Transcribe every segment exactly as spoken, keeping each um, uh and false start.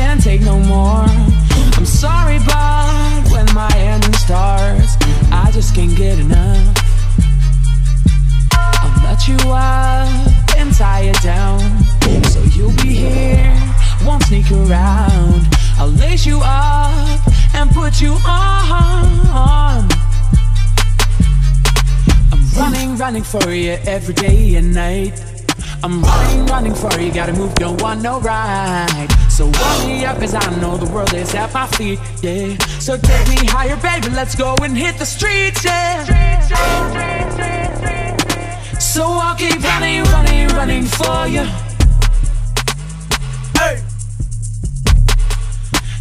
can't take no more. I'm sorry, but when my ending starts, I just can't get enough. I'll let you up and tie it down, so you'll be here, won't sneak around. I'll lace you up and put you on. I'm running, running for you every day and night. I'm running, running for you, gotta move, don't want no ride. So walk me up as I know the world is at my feet, yeah. So take me higher, baby, let's go and hit the streets, yeah. So I'll keep running, running, running for you. Hey.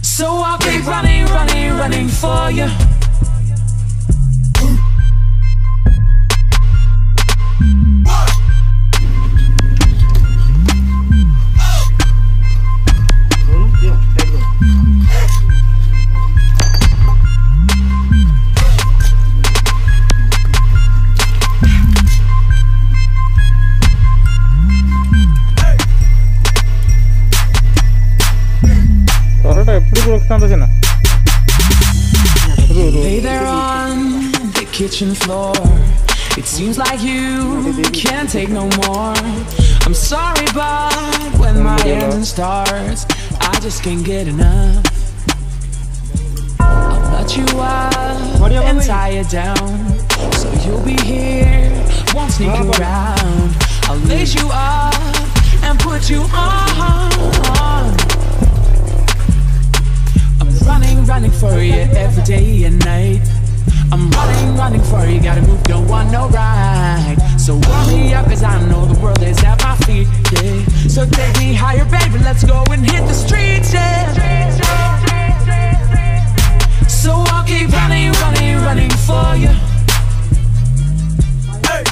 So I'll keep running, running, running for you. Lay there on the kitchen floor. It seems like you can't take no more. I'm sorry, but when my ending starts, I just can't get enough. I'll let you up and tie it down, so you'll be here, won't sneak around. I'll lace you up and put you on. Running, running for you every day and night. I'm running, running for you, gotta move, don't want no ride. So walk me up as I know the world is at my feet, yeah. So take me higher, baby, let's go and hit the streets, yeah. So I'll keep running, running, running for you. Hey.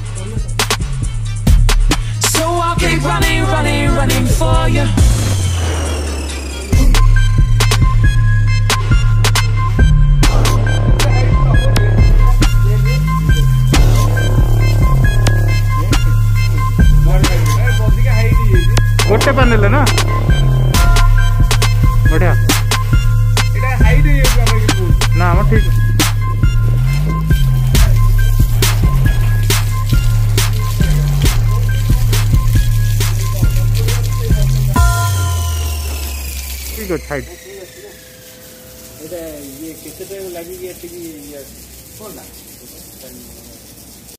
So I'll keep running, running, running for you. गोटे पन्ने ले ना बढ़िया इटा hide है ये वाला की पूल ना हम ठीक ठीक है हाइड इटा ये कितने पे लगी ये टिकी ये फोर लाख